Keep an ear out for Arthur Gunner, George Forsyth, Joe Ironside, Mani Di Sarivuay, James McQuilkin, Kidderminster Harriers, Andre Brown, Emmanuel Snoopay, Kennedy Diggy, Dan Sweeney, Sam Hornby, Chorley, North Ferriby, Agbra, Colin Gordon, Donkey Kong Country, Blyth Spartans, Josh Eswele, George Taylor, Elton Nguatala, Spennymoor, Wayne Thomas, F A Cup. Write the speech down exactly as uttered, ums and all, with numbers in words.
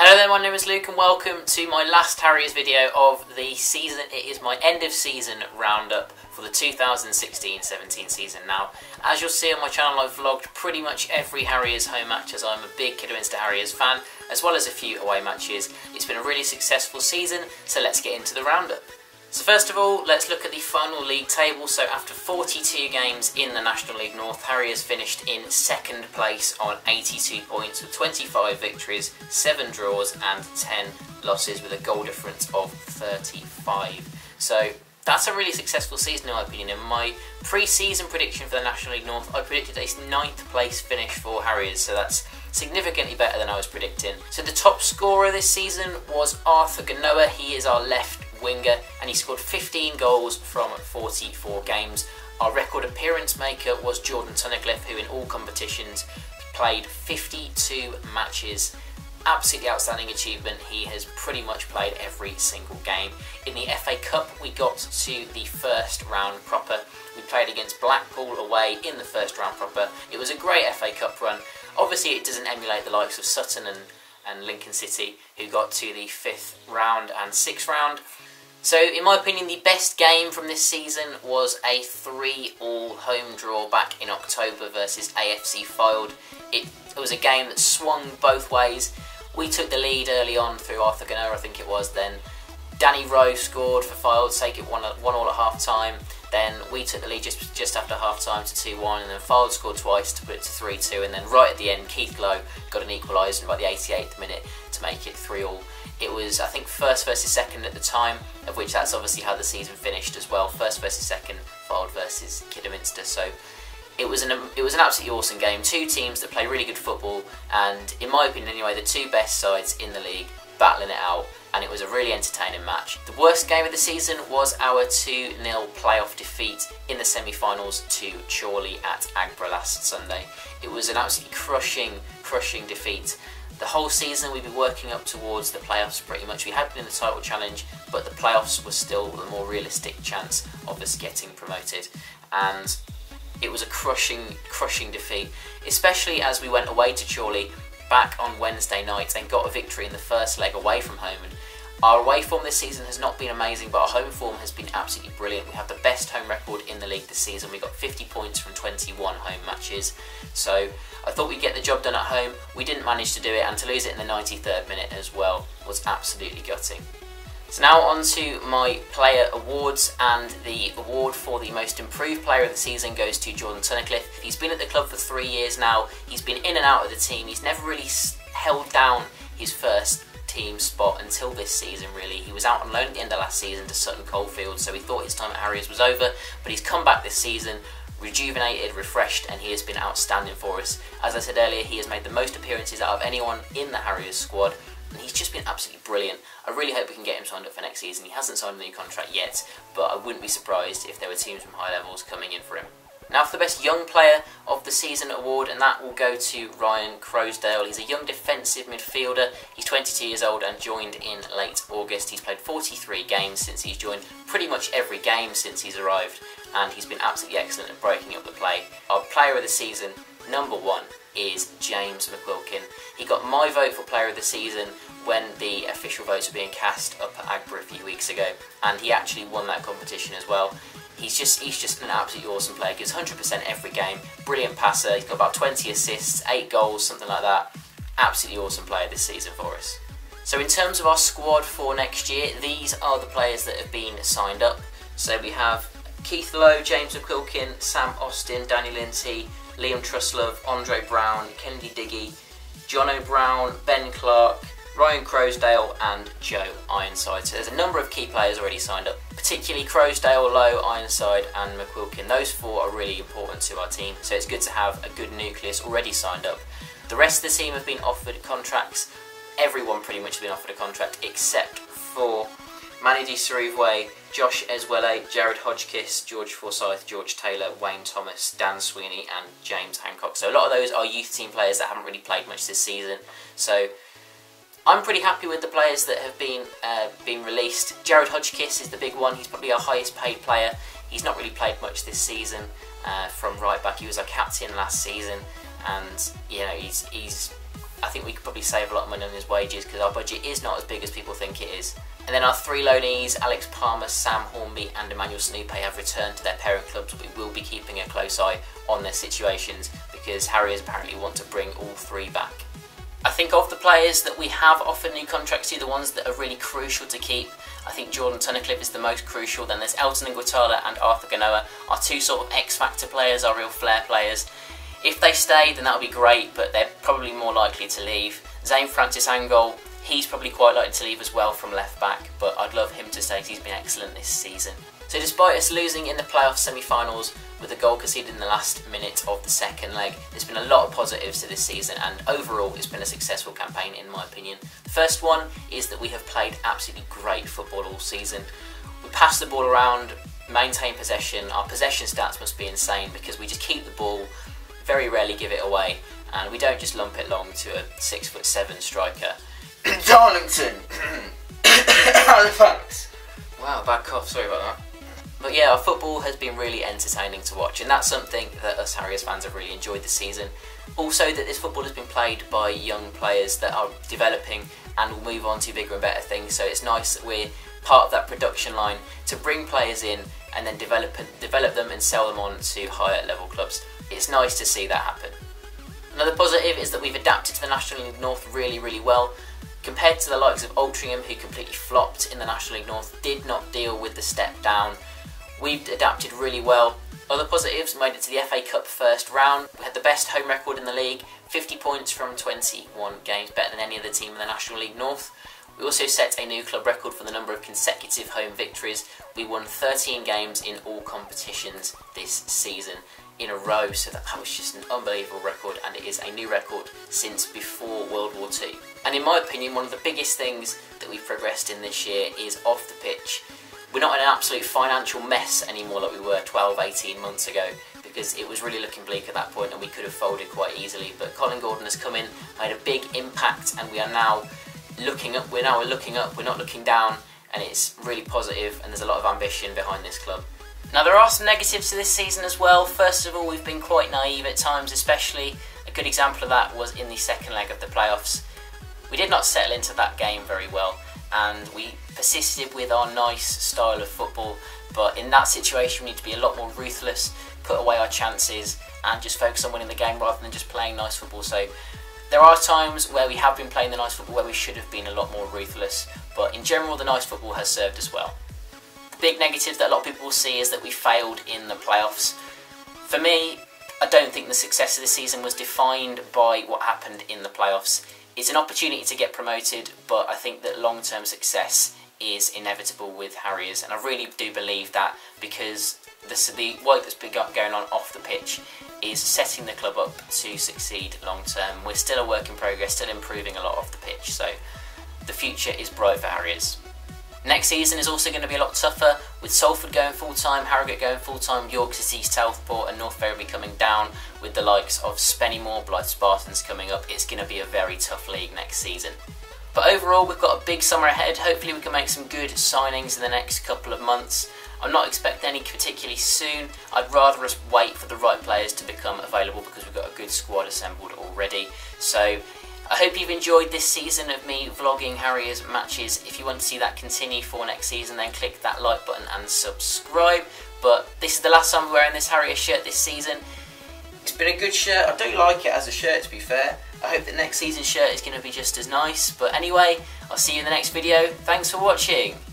Hello there, my name is Luke and welcome to my last Harriers video of the season. It is my end of season roundup for the two thousand sixteen seventeen season. Now, as you'll see on my channel, I've vlogged pretty much every Harriers home match as I'm a big Kidderminster Harriers fan, as well as a few away matches. It's been a really successful season, so let's get into the roundup. So first of all, let's look at the final league table. So after forty-two games in the National League North, Harriers finished in second place on eighty-two points with twenty-five victories, seven draws and ten losses with a goal difference of thirty-five. So that's a really successful season in my opinion. In my pre-season prediction for the National League North, I predicted a ninth place finish for Harriers, so that's significantly better than I was predicting. So the top scorer this season was Arthur Gnahoua. He is our left winger and he scored fifteen goals from forty-four games. Our record appearance maker was Jordan Tunnicliffe, who in all competitions played fifty-two matches. Absolutely outstanding achievement. He has pretty much played every single game. In the F A Cup we got to the first round proper. We played against Blackpool away in the first round proper. It was a great F A Cup run. Obviously it doesn't emulate the likes of Sutton and, and Lincoln City, who got to the fifth round and sixth round. So, in my opinion, the best game from this season was a three all home draw back in October versus A F C Fylde. It was a game that swung both ways. We took the lead early on through Arthur Gunner, I think it was. Then Danny Rowe scored for Fylde, take it one, one all at half-time. Then we took the lead just, just after half-time to two one, and then Fylde scored twice to put it to three two, and then right at the end, Keith Lowe got an equaliser about the eighty-eighth minute to make it three all. It was, I think, first versus second at the time, of which that's obviously how the season finished as well. First versus second, Fylde versus Kidderminster. So it was an it was an absolutely awesome game. Two teams that play really good football, and in my opinion anyway, the two best sides in the league battling it out, and it was a really entertaining match. The worst game of the season was our two nil playoff defeat in the semi-finals to Chorley at Agbra last Sunday. It was an absolutely crushing, crushing defeat. The whole season we've been working up towards the playoffs pretty much. We had been in the title challenge, but the playoffs were still the more realistic chance of us getting promoted. And it was a crushing, crushing defeat, especially as we went away to Chorley back on Wednesday night and got a victory in the first leg away from home. And our away form this season has not been amazing, but our home form has been absolutely brilliant. We have the best home record in the league this season. We got fifty points from twenty-one home matches. So I thought we'd get the job done at home. We didn't manage to do it, and to lose it in the ninety-third minute as well was absolutely gutting. So now on to my player awards, and the award for the most improved player of the season goes to Jordan Tunnicliffe. He's been at the club for three years now. He's been in and out of the team. He's never really held down his first team spot until this season really. He was out on loan at the end of last season to Sutton Coldfield, so we thought his time at Harriers was over, but he's come back this season rejuvenated, refreshed, and he has been outstanding for us. As I said earlier, he has made the most appearances out of anyone in the Harriers squad, and he's just been absolutely brilliant. I really hope we can get him signed up for next season. He hasn't signed a new contract yet, but I wouldn't be surprised if there were teams from high levels coming in for him. Now for the best young player of the season award, and that will go to Ryan Croasdale. He's a young defensive midfielder. He's twenty-two years old and joined in late August. He's played forty-three games since he's joined, pretty much every game since he's arrived, and he's been absolutely excellent at breaking up the play. Our player of the season, number one, is James McQuilkin. He got my vote for player of the season when the official votes were being cast up at Agbra a few weeks ago, and he actually won that competition as well. He's just he's just an absolutely awesome player. Gives one hundred percent every game. Brilliant passer. He's got about twenty assists, eight goals, something like that. Absolutely awesome player this season for us. So in terms of our squad for next year, these are the players that have been signed up. So we have Keith Lowe, James McQuilkin, Sam Austin, Danny Linty, Liam Truslove, Andre Brown, Kennedy Diggy, Jono Brown, Ben Clark, Ryan Croasdale and Joe Ironside. So there's a number of key players already signed up, particularly Croasdale, Lowe, Ironside and McQuilkin. Those four are really important to our team, so it's good to have a good nucleus already signed up. The rest of the team have been offered contracts. Everyone pretty much has been offered a contract except for Mani Di Sarivuay, Josh Eswele, Jared Hodgkiss, George Forsyth, George Taylor, Wayne Thomas, Dan Sweeney and James Hancock. So a lot of those are youth team players that haven't really played much this season. So I'm pretty happy with the players that have been uh, been released. Jared Hodgkiss is the big one. He's probably our highest paid player. He's not really played much this season uh, from right back. He was our captain last season, and you know he's he's I think we could probably save a lot of money on his wages because our budget is not as big as people think it is. And then our three loanees, Alex Palmer, Sam Hornby and Emmanuel Snoopay, have returned to their parent clubs. We will be keeping a close eye on their situations because Harriers apparently want to bring all three back. I think of the players that we have offered new contracts to, the ones that are really crucial to keep, I think Jordan Tunnicliffe is the most crucial. Then there's Elton Nguatala and Arthur Gnahoua, our two sort of X-factor players, our real flair players. If they stay, then that would be great, but they're probably more likely to leave. Zane Francis Angol, he's probably quite likely to leave as well from left back, but I'd love him to stay because he's been excellent this season. So despite us losing in the playoff semi-finals with a goal conceded in the last minute of the second leg, there's been a lot of positives to this season and overall it's been a successful campaign in my opinion. The first one is that we have played absolutely great football all season. We passed the ball around, maintained possession, our possession stats must be insane because we just keep the ball, very rarely give it away, and we don't just lump it long to a six foot seven striker. Darlington! Halifax! Wow, bad cough, sorry about that. But yeah, our football has been really entertaining to watch, and that's something that us Harriers fans have really enjoyed this season. Also that this football has been played by young players that are developing and will move on to bigger and better things, so it's nice that we're part of that production line to bring players in and then develop, develop them and sell them on to higher level clubs. It's nice to see that happen. Another positive is that we've adapted to the National League North really, really well. Compared to the likes of Altrincham, who completely flopped in the National League North, did not deal with the step down. We've adapted really well. Other positives, made it to the F A Cup first round. We had the best home record in the league, fifty points from twenty-one games, better than any other team in the National League North. We also set a new club record for the number of consecutive home victories. We won thirteen games in all competitions this season in a row, so that was just an unbelievable record, and it is a new record since before World War Two. And in my opinion, one of the biggest things that we've progressed in this year is off the pitch. We're not in an absolute financial mess anymore like we were twelve, eighteen months ago, because it was really looking bleak at that point and we could have folded quite easily. But Colin Gordon has come in, made a big impact, and we are now looking up, we're now looking up, we're not looking down, and it's really positive and there's a lot of ambition behind this club. Now there are some negatives to this season as well. First of all, we've been quite naive at times, especially a good example of that was in the second leg of the playoffs. We did not settle into that game very well, and we persisted with our nice style of football, but in that situation we need to be a lot more ruthless, put away our chances and just focus on winning the game rather than just playing nice football. So there are times where we have been playing the nice football where we should have been a lot more ruthless, but in general the nice football has served us well. The big negative that a lot of people will see is that we failed in the playoffs. For me, I don't think the success of the season was defined by what happened in the playoffs. It's an opportunity to get promoted, but I think that long-term success is inevitable with Harriers, and I really do believe that because the, the work that's been going on off the pitch is setting the club up to succeed long-term. We're still a work in progress, still improving a lot off the pitch, so the future is bright for Harriers. Next season is also going to be a lot tougher, with Salford going full-time, Harrogate going full-time, York City, Southport and North Ferriby coming down, with the likes of Spennymoor, Blyth Spartans coming up. It's going to be a very tough league next season. But overall we've got a big summer ahead. Hopefully we can make some good signings in the next couple of months. I'm not expecting any particularly soon. I'd rather us wait for the right players to become available because we've got a good squad assembled already. So I hope you've enjoyed this season of me vlogging Harriers matches. If you want to see that continue for next season, then click that like button and subscribe. But this is the last time we're wearing this Harrier shirt this season. It's been a good shirt. I do like it as a shirt, to be fair. I hope the next season's shirt is going to be just as nice. But anyway, I'll see you in the next video. Thanks for watching.